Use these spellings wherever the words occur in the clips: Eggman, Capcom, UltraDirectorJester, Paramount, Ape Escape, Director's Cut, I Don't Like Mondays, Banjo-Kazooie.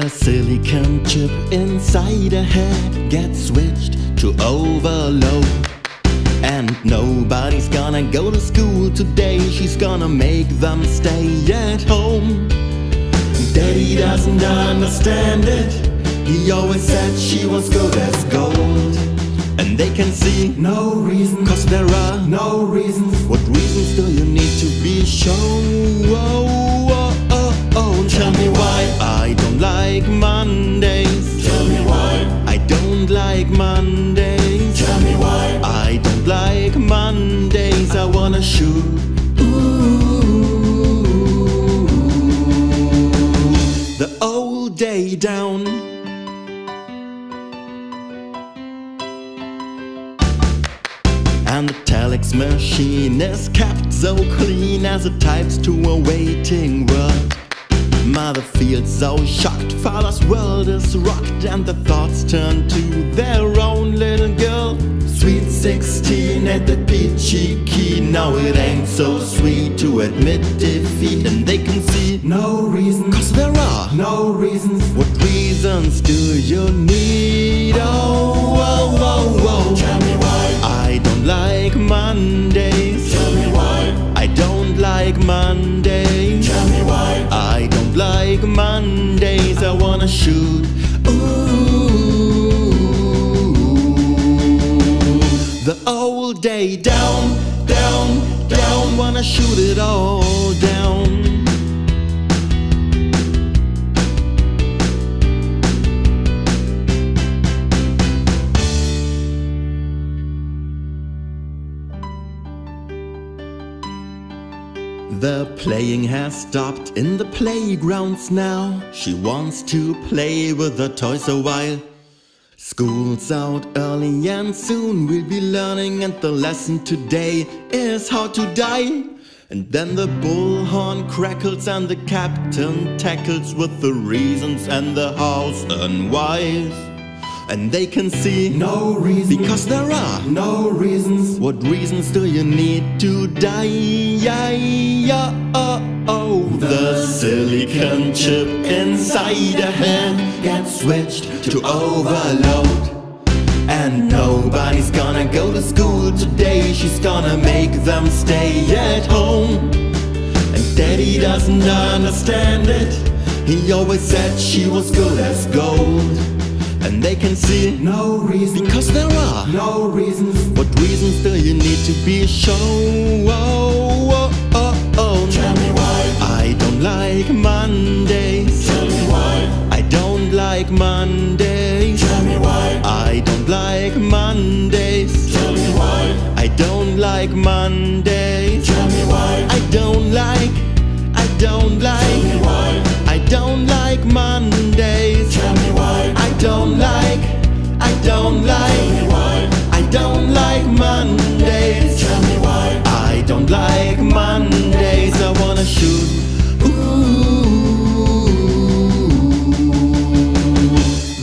The silicon chip inside a head gets switched to overload. And nobody's gonna go to school today, she's gonna make them stay at home. Daddy doesn't understand it, he always said she was good as gold. And they can see no reason, cause there are no reasons. What reasons do you need to be shown? Tell me why I don't like Mondays. Tell me why I don't like Mondays. Tell me why I don't like Mondays. I wanna shoot. Ooh, the whole day down. And the telex machine is kept so clean as it types to a waiting world. Mother feels so shocked, father's world is rocked, and the thoughts turn to their own little girl. Sweet 16 at the peachy key, now it ain't so sweet to admit defeat. And they can see no reason, cause there are no reasons. What reasons do you need? Tell me why I don't like Mondays. Tell me why I don't like Mondays. Tell me why I don't like Mondays. I wanna shoot. Ooh, the whole day down, down, down. Wanna shoot it all down. The playing has stopped in the playgrounds now. She wants to play with her toys a while. School's out early and soon we'll be learning, and the lesson today is how to die. And then the bullhorn crackles and the captain tackles with the reasons and the hows and whys. And they can see no reason, because there are no reasons. What reasons do you need to die? The silicon chip inside a hand gets switched to overload. And nobody's gonna go to school today, she's gonna make them stay at home. And Daddy doesn't understand it, he always said she was good as gold. And they can see no reason, because there are no reasons. What reasons do you need to be shown? Tell me why I don't like Mondays. Tell me why I don't like Mondays. Tell me why I don't like Mondays. Tell me why I don't like Mondays. Tell me why I don't like. Tell me why I don't like Mondays. Tell me why I don't like Mondays. Tell me why I don't like Mondays. I wanna shoot. Ooh,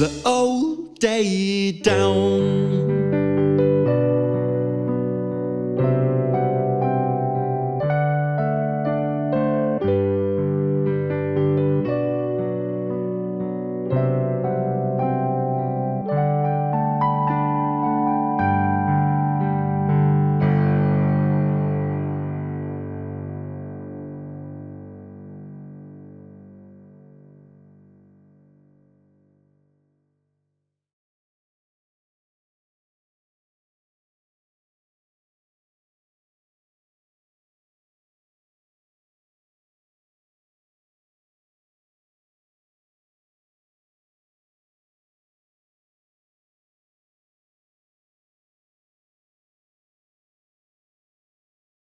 the whole day down.